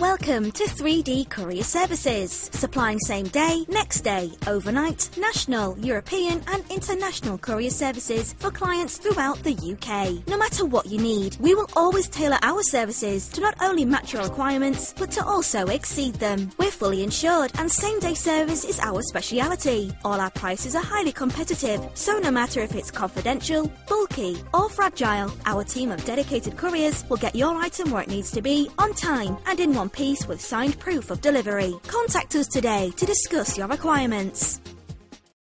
Welcome to 3D Courier Services, supplying same day, next day, overnight, national, European and international courier services for clients throughout the UK. No matter what you need, we will always tailor our services to not only match your requirements, but to also exceed them. We're fully insured and same day service is our speciality. All our prices are highly competitive, so no matter if it's confidential, bulky or fragile, our team of dedicated couriers will get your item where it needs to be, on time and in one piece with signed proof of delivery. Contact us today to discuss your requirements.